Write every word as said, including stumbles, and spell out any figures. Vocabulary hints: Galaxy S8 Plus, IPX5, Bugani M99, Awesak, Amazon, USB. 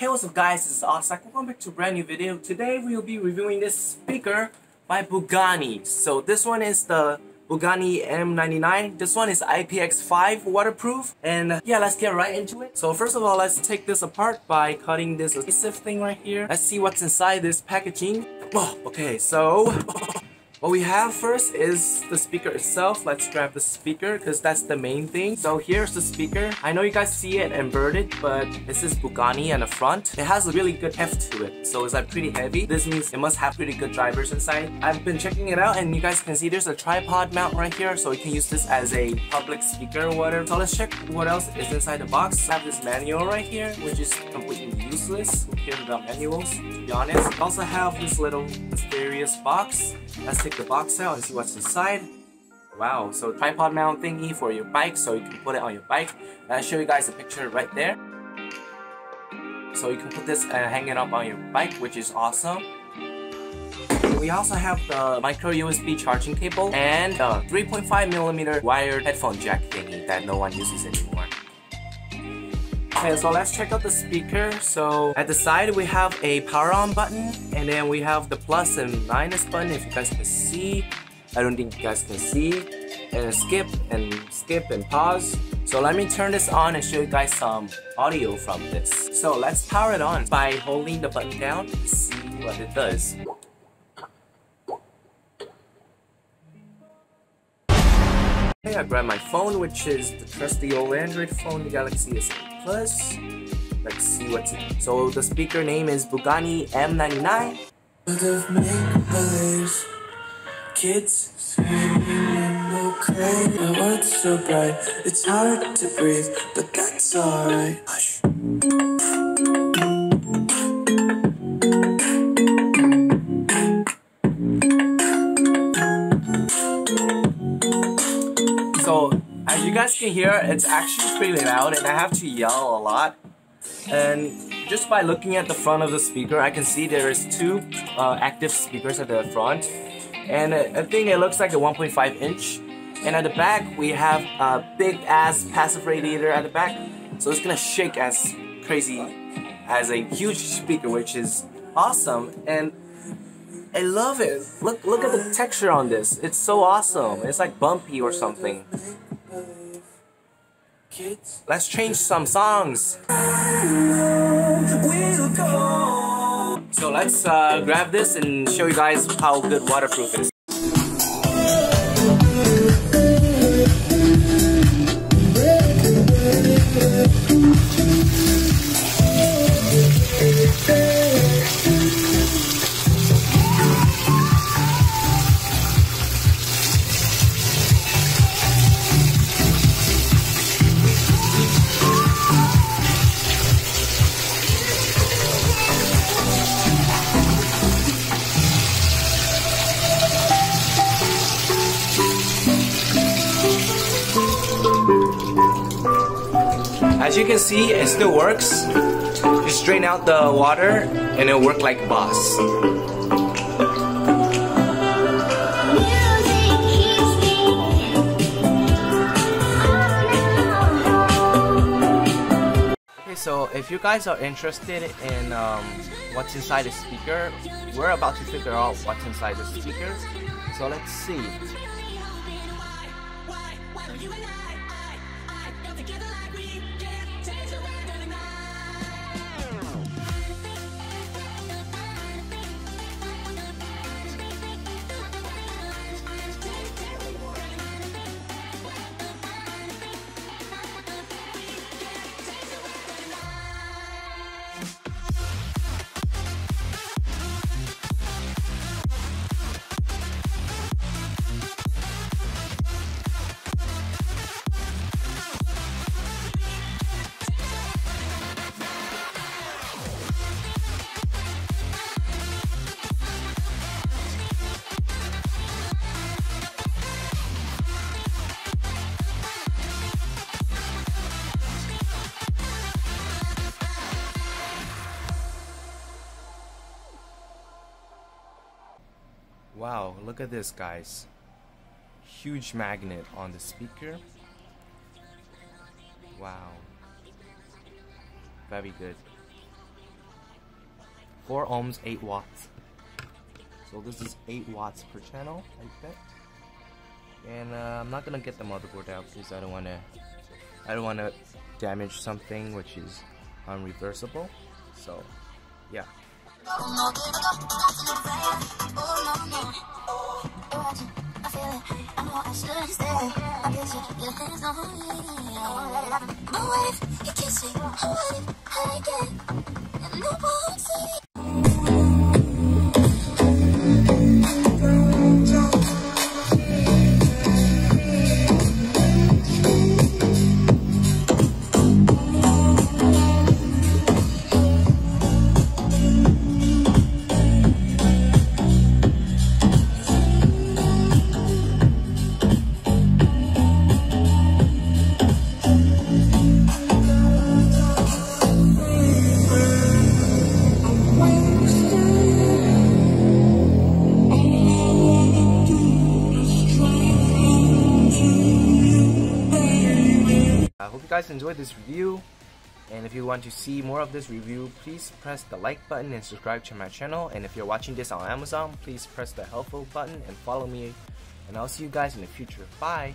Hey, what's up guys, this is Awesak. Welcome back to a brand new video. Today we will be reviewing this speaker by Bugani. So this one is the Bugani M ninety-nine. This one is I P X five waterproof. And yeah, let's get right into it. So first of all, let's take this apart by cutting this adhesive thing right here. Let's see what's inside this packaging. Oh, okay, so what we have first is the speaker itself. Let's grab the speaker because that's the main thing. So here's the speaker. I know you guys see it inverted, but this is Bugani on the front. It has a really good heft to it, so it's like pretty heavy. This means it must have pretty good drivers inside. I've been checking it out and you guys can see there's a tripod mount right here, so you can use this as a public speaker or whatever. So let's check what else is inside the box. I have this manual right here, which is completely useless. We'll hear about manuals, to be honest. I also have this little mysterious box. Let's take the box out and see what's inside. Wow, so tripod mount thingy for your bike, so you can put it on your bike. And I'll show you guys a picture right there. So you can put this and uh, hang it up on your bike, which is awesome. We also have the micro U S B charging cable and the three point five millimeter wired headphone jack thingy that no one uses anymore. Okay, so let's check out the speaker. So at the side we have a power on button, and then we have the plus and minus button, if you guys can see. I don't think you guys can see. And skip and skip and pause. So let me turn this on and show you guys some audio from this. So let's power it on by holding the button down and see what it does. Okay, I grabbed my phone, which is the trusty old Android phone, the Galaxy S eight Plus. Let's see what's it. So the speaker name is Bugani M ninety-nine. World of make-believe, kids screaming in the crane. The world's so bright, it's hard to breathe, but that's alright. Hush. So, as you guys can hear, it's actually pretty loud and I have to yell a lot. And just by looking at the front of the speaker, I can see there is two uh, active speakers at the front. And I think it looks like a one point five inch. And at the back, we have a big ass passive radiator at the back. So it's gonna shake as crazy as a huge speaker, which is awesome. And I love it. Look, look at the texture on this. It's so awesome. It's like bumpy or something. Let's change some songs. So let's uh, grab this and show you guys how good waterproof is. As you can see, it still works. Just drain out the water and it'll work like boss. Okay, so if you guys are interested in um, what's inside the speaker, we're about to figure out what's inside the speaker. So let's see. Wow, look at this guys, huge magnet on the speaker. Wow, very good. four ohms, eight watts. So this is eight watts per channel, I bet. And uh, I'm not gonna get the motherboard out because I don't wanna I don't wanna damage something which is unreversible. So yeah. Guys, enjoyed this review, and if you want to see more of this review, please press the like button and subscribe to my channel. And if you're watching this on Amazon, please press the helpful button and follow me, and I'll see you guys in the future. Bye.